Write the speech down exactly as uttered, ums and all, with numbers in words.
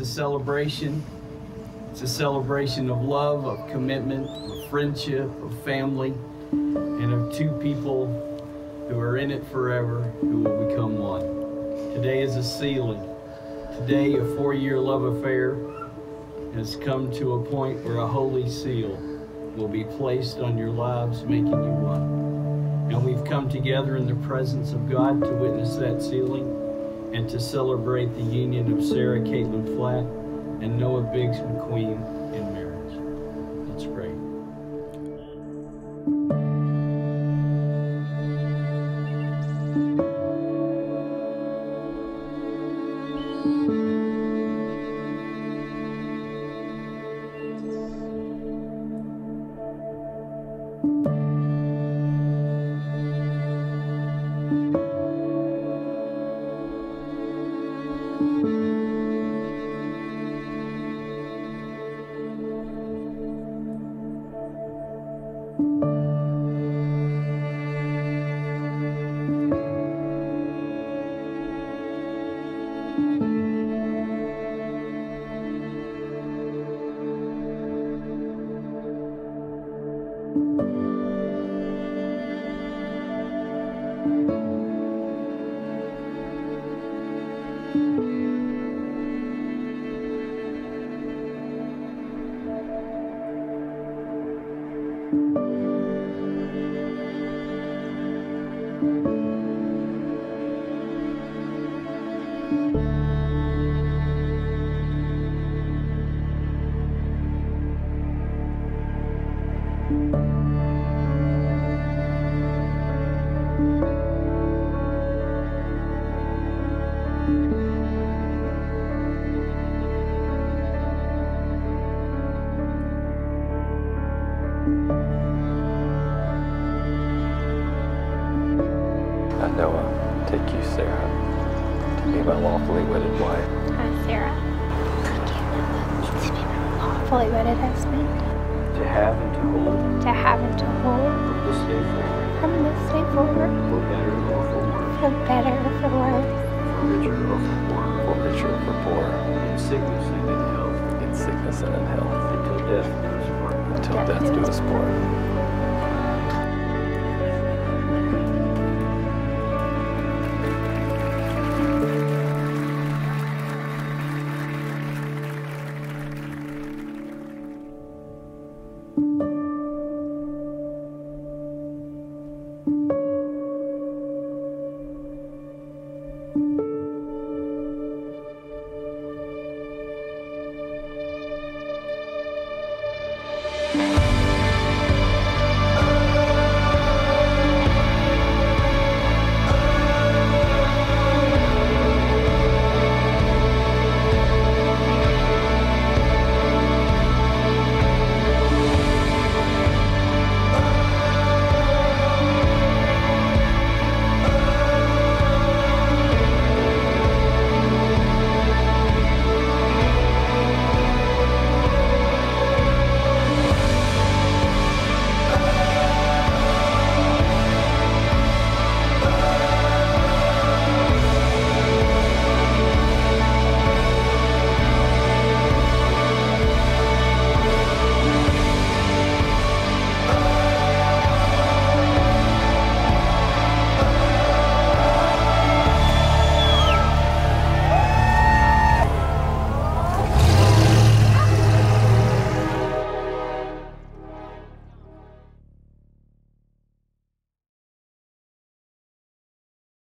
is a celebration. It's a celebration of love, of commitment, of friendship, of family, and of two people who are in it forever, who will become one. Today is a sealing. Today, a four-year love affair has come to a point where a holy seal will be placed on your lives, making you one. And we've come together in the presence of God to witness that sealing and to celebrate the union of Sarah Caitlin Flatt and Noah Biggs McQueen in marriage. Let's pray. I, Noah, take you, Sarah, to be my lawfully wedded wife. I, Sarah, take you, Noah, to be my lawfully wedded husband. To have and to hold. To have and to hold. From this day forward. From this day forward. For better or for worse. For better or for worse. For richer or for poorer. For richer or for poorer. In sickness and in health. In sickness and in health. Until death do us part. Until death do us part. We'll be right back.